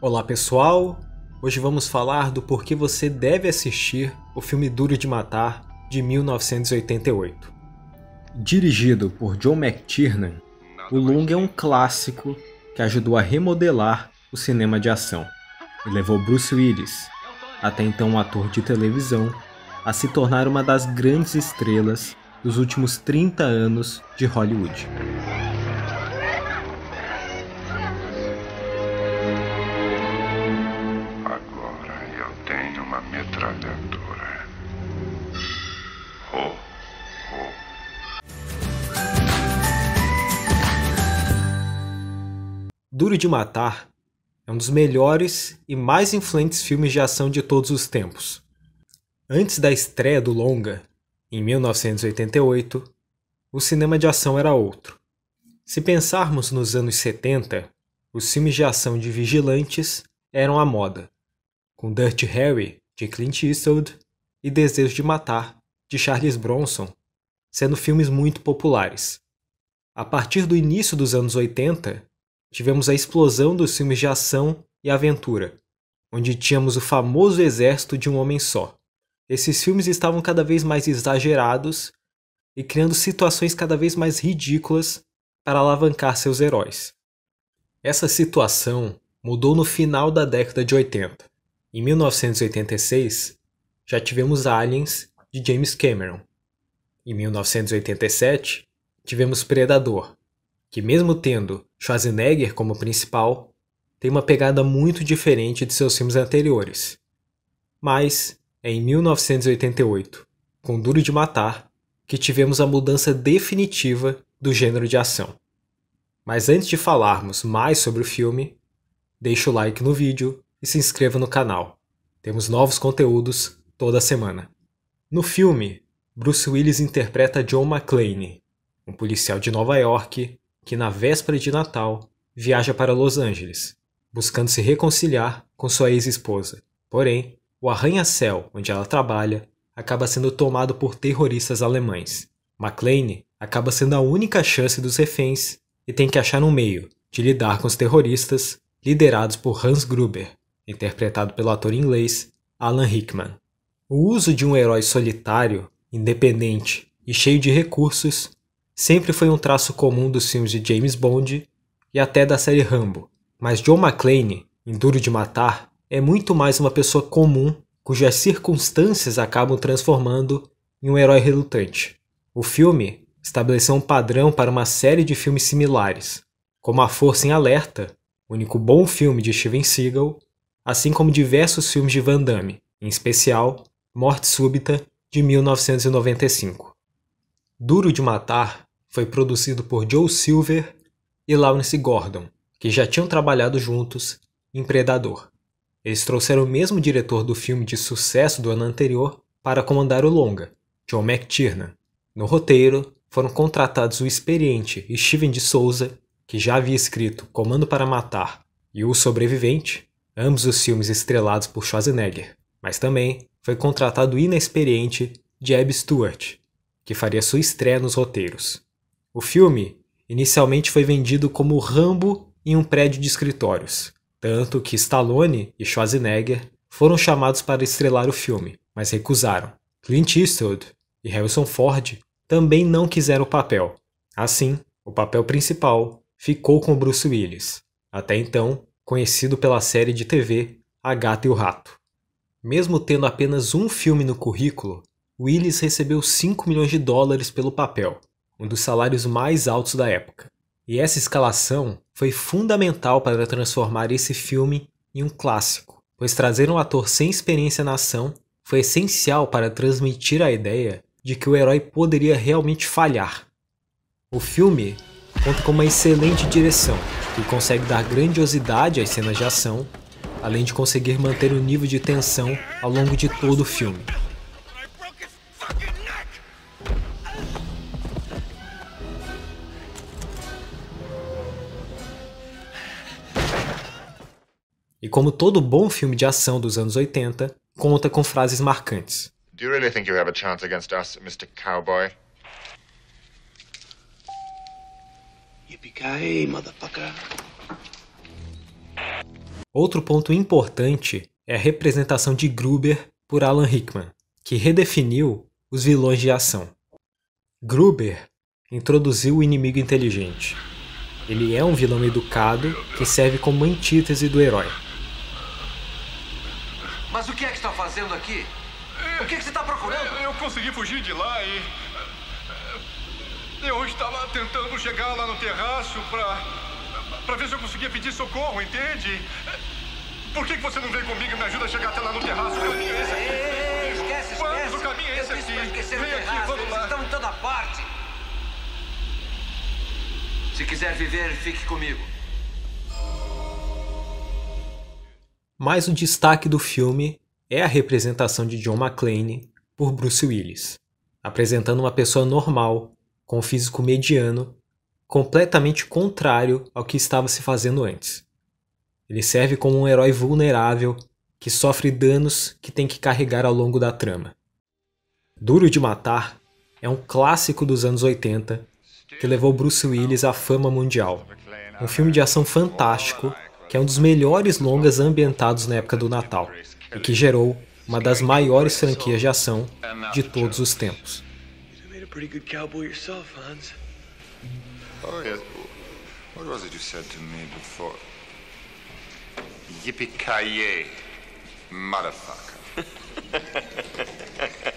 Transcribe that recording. Olá pessoal, hoje vamos falar do porquê você deve assistir o filme Duro de Matar de 1988. Dirigido por John McTiernan, o longa é um clássico que ajudou a remodelar o cinema de ação e levou Bruce Willis, até então um ator de televisão, a se tornar uma das grandes estrelas dos últimos 30 anos de Hollywood. Duro de Matar é um dos melhores e mais influentes filmes de ação de todos os tempos. Antes da estreia do longa, em 1988, o cinema de ação era outro. Se pensarmos nos anos 70, os filmes de ação de vigilantes eram a moda, com Dirty Harry, de Clint Eastwood, e Desejo de Matar, de Charles Bronson, sendo filmes muito populares. A partir do início dos anos 80, tivemos a explosão dos filmes de ação e aventura, onde tínhamos o famoso exército de um homem só. Esses filmes estavam cada vez mais exagerados e criando situações cada vez mais ridículas para alavancar seus heróis. Essa situação mudou no final da década de 80. Em 1986, já tivemos Aliens, de James Cameron. Em 1987, tivemos Predador, que mesmo tendo Schwarzenegger como principal, tem uma pegada muito diferente de seus filmes anteriores. Mas é em 1988, com Duro de Matar, que tivemos a mudança definitiva do gênero de ação. Mas antes de falarmos mais sobre o filme, deixa o like no vídeo e se inscreva no canal. Temos novos conteúdos toda semana. No filme, Bruce Willis interpreta John McClane, um policial de Nova York, que na véspera de Natal viaja para Los Angeles, buscando se reconciliar com sua ex-esposa. Porém, o arranha-céu onde ela trabalha acaba sendo tomado por terroristas alemães. McClane acaba sendo a única chance dos reféns e tem que achar um meio de lidar com os terroristas liderados por Hans Gruber, interpretado pelo ator inglês Alan Rickman. O uso de um herói solitário, independente e cheio de recursos sempre foi um traço comum dos filmes de James Bond e até da série Rambo, mas John McClane, em Duro de Matar, é muito mais uma pessoa comum cujas circunstâncias acabam transformando em um herói relutante. O filme estabeleceu um padrão para uma série de filmes similares, como A Força em Alerta, o único bom filme de Steven Seagal, assim como diversos filmes de Van Damme, em especial Morte Súbita, de 1995. Duro de Matar foi produzido por Joel Silver e Lawrence Gordon, que já tinham trabalhado juntos em Predador. Eles trouxeram o mesmo diretor do filme de sucesso do ano anterior para comandar o longa, John McTiernan. No roteiro, foram contratados o experiente Steven de Souza, que já havia escrito Comando para Matar e O Sobrevivente, ambos os filmes estrelados por Schwarzenegger, mas também foi contratado o inexperiente Jeb Stuart, que faria sua estreia nos roteiros. O filme inicialmente foi vendido como Rambo em um prédio de escritórios, tanto que Stallone e Schwarzenegger foram chamados para estrelar o filme, mas recusaram. Clint Eastwood e Harrison Ford também não quiseram o papel. Assim, o papel principal ficou com Bruce Willis, até então conhecido pela série de TV A Gata e o Rato. Mesmo tendo apenas um filme no currículo, Willis recebeu US$ 5 milhões pelo papel, um dos salários mais altos da época. E essa escalação foi fundamental para transformar esse filme em um clássico, pois trazer um ator sem experiência na ação foi essencial para transmitir a ideia de que o herói poderia realmente falhar. O filme conta com uma excelente direção, que consegue dar grandiosidade às cenas de ação, além de conseguir manter o nível de tensão ao longo de todo o filme. E como todo bom filme de ação dos anos 80, conta com frases marcantes. Do you really think you have a chance against us, Mr. Cowboy? Yippee-ki-yay, motherfucker. Outro ponto importante é a representação de Gruber por Alan Rickman, que redefiniu os vilões de ação. Gruber introduziu o inimigo inteligente. Ele é um vilão educado que serve como antítese do herói. Mas o que é que está fazendo aqui? O que é que você está procurando? Eu consegui fugir de lá e... eu estava tentando chegar lá no terraço para ver se eu conseguia pedir socorro, entende? Por que você não vem comigo e me ajuda a chegar até lá no terraço? O caminho é esse aqui. Ei, esquece, esquece. O caminho é esse aqui. Vem aqui, vamos lá. Eles estão em toda parte. Se quiser viver, fique comigo. Mas o destaque do filme é a representação de John McClane por Bruce Willis, apresentando uma pessoa normal, com um físico mediano, completamente contrário ao que estava se fazendo antes. Ele serve como um herói vulnerável que sofre danos que tem que carregar ao longo da trama. Duro de Matar é um clássico dos anos 80 que levou Bruce Willis à fama mundial. Um filme de ação fantástico que é um dos melhores longas ambientados na época do Natal e que gerou uma das maiores franquias de ação de todos os tempos. Pretty good cowboy yourself, Hans. Oh, yes. What was it you said to me before? Yippee-ki-yay, motherfucker.